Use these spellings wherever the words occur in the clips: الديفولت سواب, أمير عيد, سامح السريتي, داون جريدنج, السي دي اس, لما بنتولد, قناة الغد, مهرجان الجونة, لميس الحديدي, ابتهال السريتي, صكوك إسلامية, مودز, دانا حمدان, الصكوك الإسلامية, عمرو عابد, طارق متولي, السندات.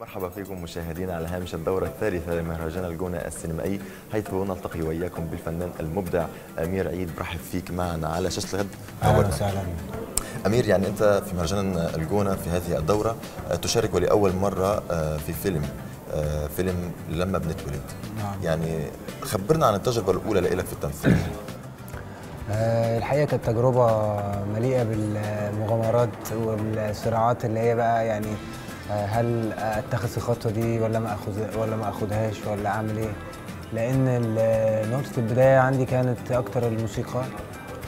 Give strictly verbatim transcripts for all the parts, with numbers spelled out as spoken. مرحبا فيكم مشاهدينا على هامش الدورة الثالثة لمهرجان الجونة السينمائي، حيث نلتقي وإياكم بالفنان المبدع أمير عيد. برحب فيك معنا على شاشة الغد. أهلا وسهلا أمير. يعني أنت في مهرجان الجونة في هذه الدورة تشارك ولأول مرة في فيلم فيلم لما بنتولد. نعم. يعني خبرنا عن التجربة الأولى لإلك في التمثيل. الحقيقة كانت تجربة مليئة بالمغامرات والصراعات، اللي هي بقى يعني هل اتخذ الخطوه دي ولا ما اخذ ولا ما اخدهاش ولا اعمل ايه؟ لان نقطه البدايه عندي كانت اكتر الموسيقى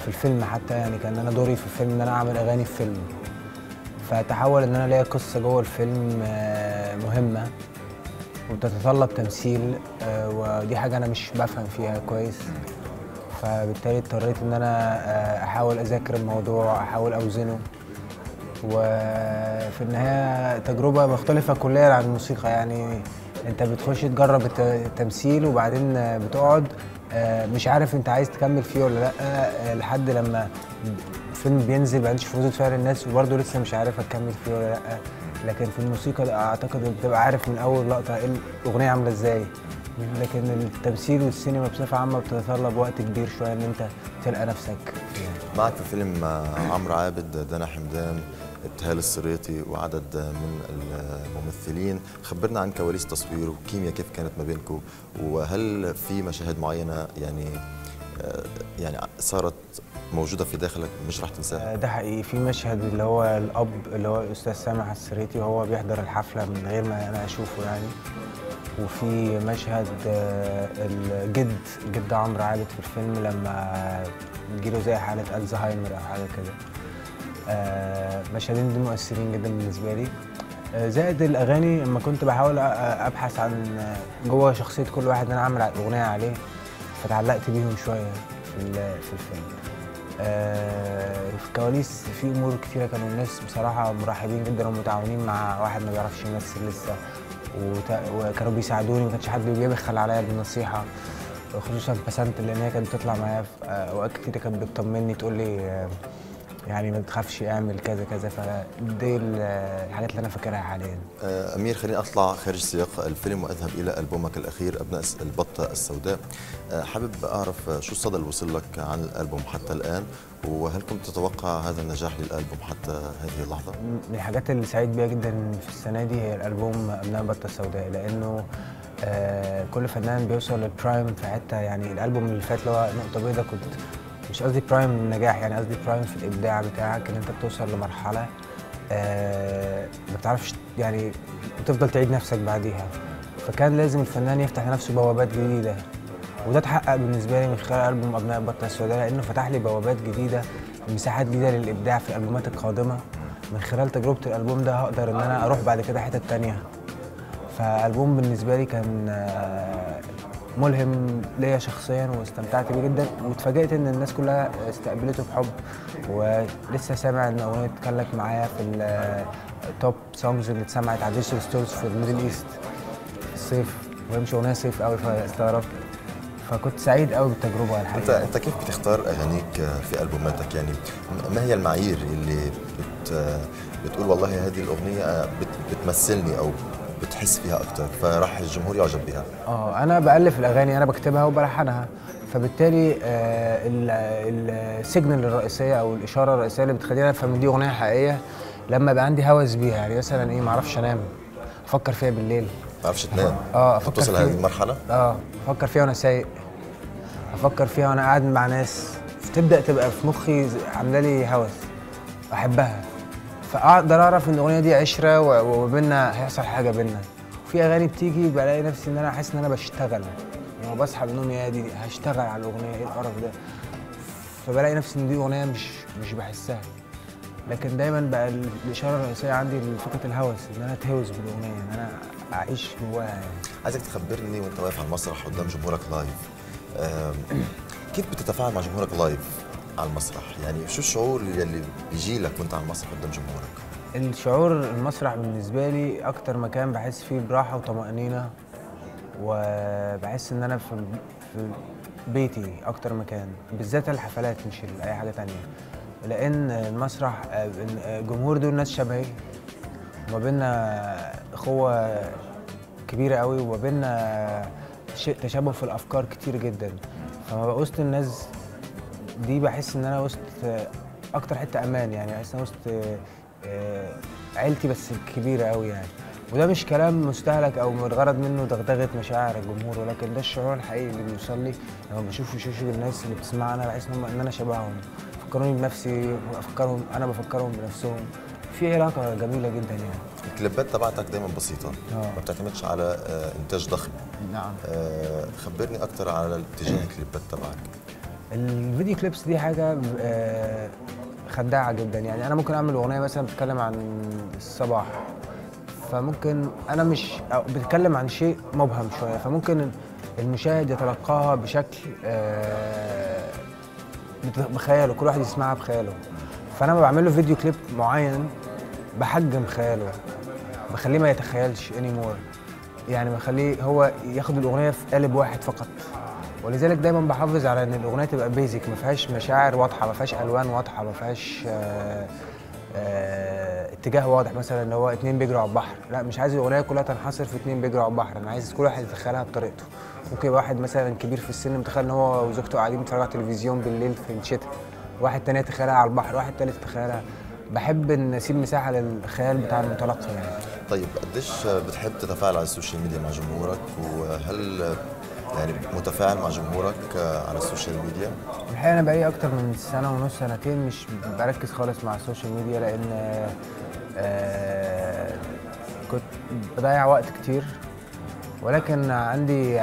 في الفيلم، حتى يعني كان انا دوري في الفيلم ان انا اعمل اغاني في فيلم، فتحول ان انا ليا قصه جوه الفيلم مهمه وبتتطلب تمثيل، ودي حاجه انا مش بفهم فيها كويس، فبالتالي اضطريت ان انا احاول اذاكر الموضوع، احاول اوزنه، وفي النهايه تجربه مختلفه كليا عن الموسيقى. يعني انت بتخش تجرب التمثيل وبعدين بتقعد مش عارف انت عايز تكمل فيه ولا لا، لحد لما الفيلم بينزل بعدين تشوف ردود فعل الناس، وبرده لسه مش عارف هتكمل فيه ولا لا. لكن في الموسيقى اعتقد بتبقى عارف من اول لقطه ايه الاغنيه عامله ازاي، لكن التمثيل والسينما بصفه عامه بتتطلب وقت كبير شويه ان انت تلقى نفسك. معك في فيلم عمرو عابد، دانا حمدان، ابتهال السريتي وعدد من الممثلين. خبرنا عن كواليس تصوير والكيمياء كيف كانت ما بينكم، وهل في مشاهد معينه يعني يعني صارت موجوده في داخلك مش راح تنساها؟ ده حقيقي. في مشهد اللي هو الاب اللي هو الاستاذ سامح السريتي وهو بيحضر الحفله من غير ما انا اشوفه يعني، وفي مشهد الجد الجد عمرو عابد في الفيلم لما بتجيله زي حاله الزهايمر او حاجه كده. مشهدين دول مؤثرين جدا بالنسبه لي، زائد الاغاني لما كنت بحاول ابحث عن جوه شخصيه كل واحد ان انا اعمل اغنيه عليه، فتعلقت بيهم شويه في في الفيلم. في الكواليس في امور كثيره، كانوا الناس بصراحه مرحبين جدا ومتعاونين مع واحد ما بيعرفش يمثل لسه، وكانوا بيساعدوني، ما كانش حد بيبخل عليا بالنصيحه، خصوصا بسنت لان هي كانت بتطلع معايا في اوقات كتير، كانت بتطمني تقول لي يعني ما تخافش اعمل كذا كذا. فدي الحاجات اللي انا فاكرها حاليا. امير، خليني اطلع خارج سياق الفيلم واذهب الى البومك الاخير ابناء البطه السوداء. حابب اعرف شو الصدى اللي وصل لك عن الالبوم حتى الان، وهل كنت تتوقع هذا النجاح للالبوم حتى هذه اللحظه؟ من الحاجات اللي سعيد بيها جدا في السنه دي هي الالبوم ابناء البطه السوداء، لانه كل فنان بيوصل للبرايم في حته. يعني الالبوم اللي فات اللي هو نقطه بيضاء، كنت مش قصدي برايم النجاح، يعني قصدي برايم في الابداع بتاعك، ان انت بتوصل لمرحله آه ما بتعرفش يعني بتفضل تعيد نفسك بعديها، فكان لازم الفنان يفتح لنفسه بوابات جديده، وده اتحقق بالنسبه لي من خلال البوم ابناء البطه السوداء، لانه فتح لي بوابات جديده ومساحات جديده للابداع في الالبومات القادمه. من خلال تجربه الالبوم ده هقدر ان انا اروح بعد كده حتت ثانيه، فالبوم بالنسبه لي كان آه ملهم ليا شخصيا واستمتعت بيه جدا، واتفاجئت ان الناس كلها استقبلته بحب، ولسه سامع ان اغنيه اتكلم معايا في التوب سونجز اللي اتسمعت على ديجيتال ستورز في الميدل ايست الصيف، وهي مش اغنيه صيف قوي فاستغربت، فكنت سعيد قوي بالتجربه الحقيقه. انت انت كيف بتختار اغانيك في البوماتك؟ يعني ما هي المعايير اللي بت بتقول والله هذه الاغنيه بتمثلني او بتحس فيها اكتر فراح الجمهور يعجب بيها؟ اه انا بالف الاغاني، انا بكتبها وبلحنها، فبالتالي آه السيجنال الرئيسيه او الاشاره الرئيسيه اللي بتخليني افهم ان دي اغنيه حقيقيه لما يبقى عندي هوس بيها. يعني مثلا ايه، ما اعرفش انام، افكر فيها بالليل، ما اعرفش تنام، اه افكر توصل لهذه المرحله، اه افكر فيها وانا سايق، افكر فيها وانا قاعد مع ناس، فتبدا تبقى في مخي عامله لي هوس احبها، فاقدر اعرف ان الاغنيه دي عشره وبينا هيحصل حاجه بينا. وفي اغاني بتيجي بلاقي نفسي ان انا حاسس ان انا بشتغل، يعني بصحى من النوم يا دي هشتغل على الاغنيه، ايه القرف ده، فبلاقي نفسي ان دي اغنيه مش مش بحسها. لكن دايما بقى الاشاره الرئيسيه عندي لفكره الهوس، ان انا اتهوس بالاغنيه، ان انا اعيش جواها. يعني عايزك تخبرني وانت واقف على المسرح قدام جمهورك لايف، كيف بتتفاعل مع جمهورك لايف على المسرح؟ يعني شو الشعور اللي بيجي لك وانت على المسرح قدام جمهورك؟ الشعور المسرح بالنسبه لي اكتر مكان بحس فيه براحه وطمانينه، وبحس ان انا في بيتي اكتر مكان، بالذات الحفلات مش اي حاجه ثانيه، لان المسرح الجمهور دول ناس شبهي، وما بيننا اخوه كبيره قوي، وما بيننا شيء تشابه في الافكار كتير جدا. فما بقى وسط الناس دي بحس ان انا وسط اكتر حته امان، يعني بحس ان انا وسط عيلتي بس كبيره قوي يعني. وده مش كلام مستهلك او الغرض منه دغدغه مشاعر الجمهور، ولكن ده الشعور الحقيقي اللي بيوصل لي لما بشوف وشوش الناس اللي بتسمعنا. بحس ان انا شبههم، فكروني بنفسي وافكرهم انا بفكرهم بنفسهم، في علاقه جميله جدا يعني. الكليبات تبعتك دايما بسيطه، ما بتعتمدش على انتاج ضخم. نعم. خبرني اكتر على اتجاه الكليبات تبعك. الفيديو كليبس دي حاجه خداعه جدا، يعني انا ممكن اعمل اغنيه مثلا بتتكلم عن الصباح، فممكن انا مش بتكلم عن شيء مبهم شويه، فممكن المشاهد يتلقاها بشكل بخياله، كل واحد يسمعها بخياله. فانا ما بعمل له فيديو كليب معين بحجم خياله، بخليه ما يتخيلش اني مور، يعني بخليه هو ياخد الاغنيه في قالب واحد فقط. ولذلك دايما بحافظ على ان الاغنيه تبقى بيزك، ما فيهاش مشاعر واضحه، ما فيهاش الوان واضحه، ما فيهاش اتجاه واضح، مثلا اللي هو اتنين بيجروا على البحر، لا مش عايز الاغنيه كلها تنحصر في اتنين بيجروا على البحر. انا عايز كل واحد يتخيلها بطريقته. ممكن يبقى واحد مثلا كبير في السن متخيل ان هو وزوجته قاعدين بيتفرجوا على التلفزيون بالليل في الشتاء، واحد تاني يتخيلها على البحر، واحد تالت يتخيلها. بحب ان اسيب مساحه للخيال بتاع المتلقي يعني. طيب قديش بتحب تتفاعل على السوشيال ميديا مع جمهورك، وهل يعني متفاعل مع جمهورك على السوشيال ميديا؟ الحقيقه انا بقالي اكتر من سنه ونص سنتين مش بركز خالص مع السوشيال ميديا، لان آه كنت بضيع وقت كتير. ولكن عندي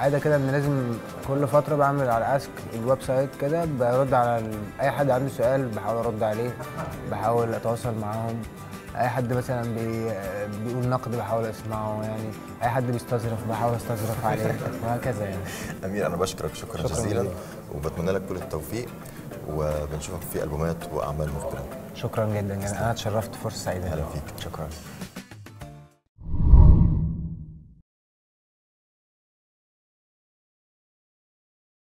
عاده كده ان لازم كل فتره بعمل على اسك الويب سايت كده، برد على اي حد عنده سؤال، بحاول ارد عليه، بحاول اتواصل معاهم. اي حد مثلا بي... بيقول نقد بحاول اسمعه، يعني اي حد بيستظرف بحاول استظرف عليه وهكذا يعني. امير انا بشكرك شكرا, شكرا جزيلا مليك. وبتمنى لك كل التوفيق، وبنشوفك في البومات واعمال مقبله. شكرا جدا، يعني انا اتشرفت، فرصه سعيده. اهلا فيك، شكرا.